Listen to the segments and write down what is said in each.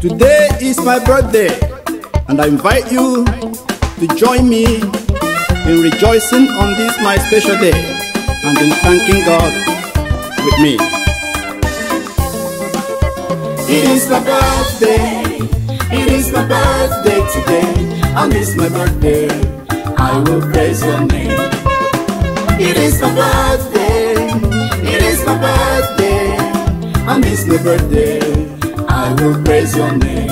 Today is my birthday, and I invite you to join me in rejoicing on this my special day and in thanking God with me. It is my birthday, it is my birthday today. On this my birthday, I will praise your name. It is my birthday, it is my birthday, and it's my birthday, I will praise your name.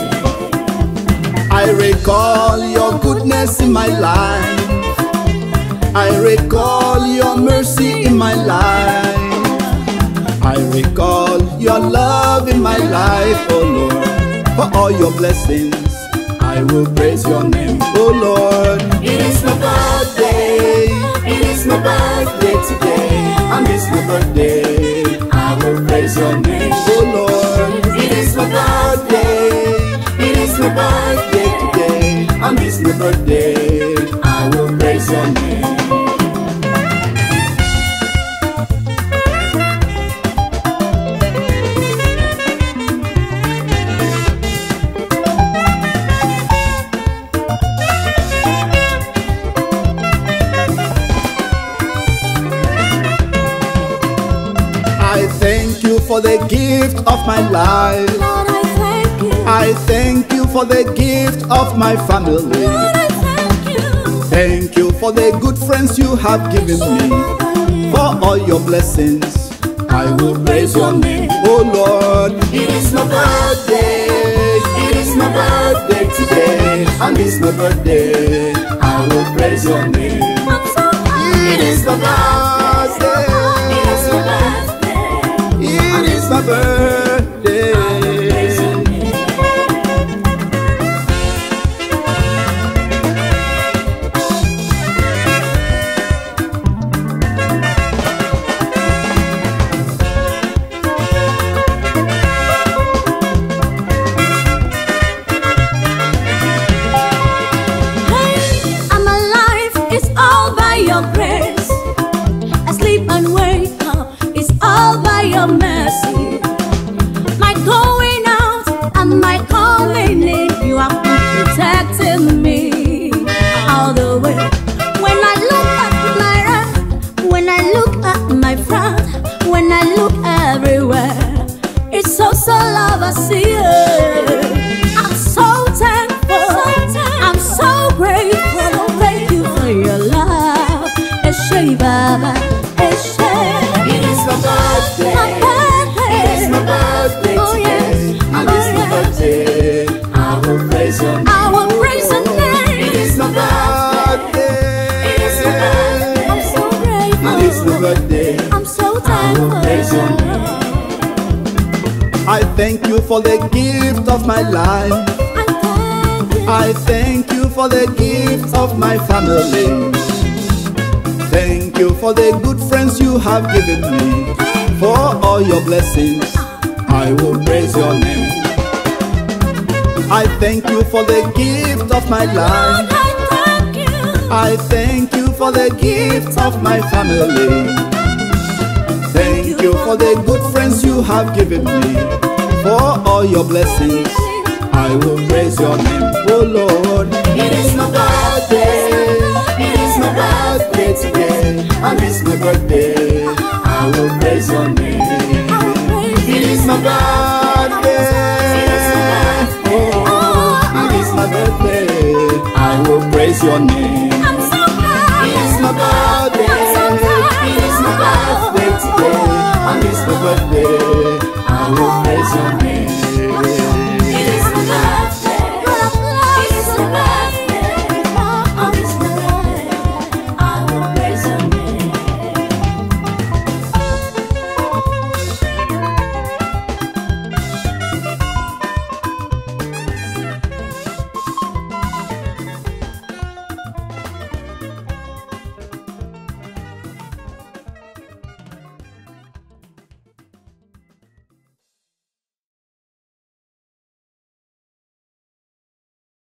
I recall your goodness in my life, I recall your mercy in my life, I recall your love in my life, oh Lord. For all your blessings, I will praise your name, oh Lord. It is my birthday, it is my birthday today. On this my birthday, I will praise your name, oh Lord. It is my birthday, it is my birthday today. On this my birthday, I will praise your name. Thank you for the gift of my life, Lord, I thank you. I thank you for the gift of my family, Lord, I thank you. Thank you for the good friends you have given me. For all your blessings, I will praise your name, oh Lord. It is my birthday, it is my birthday today. And it's my birthday, I will praise your name. It is my birthday, it is my birthday. It is my birthday. I'm alive, it's all by your grace. I sleep and wake up, it's all by your mercy. My going out and my coming in, you are protecting me all the way. When I look at my right, when I look at my front, when I look everywhere, it's so love I see you. I'm so thankful, I'm so grateful. Thank you for your love, Eshe Baba, Eshe. It is my birthday, my birthday today, oh, yes. And it's my birthday, I will praise your name. I will praise your name. It is my birthday, it is my birthday, I'm so grateful. And it's my birthday, I'm so thankful. I will praise your name. I thank you for the gift of my life, I thank you for the gift of my family. Thank you for the good friends you have given me. For all your blessings, I will praise your name. I thank you for the gift of my life, I thank you for the gift of my family. Thank you for the good friends you have given me. For all your blessings, I will praise your name, oh Lord. It is my birthday, it is my birthday today. And it's my birthday, I will praise your name. It is my birthday, oh, it is my birthday, I will praise your name. It is my birthday.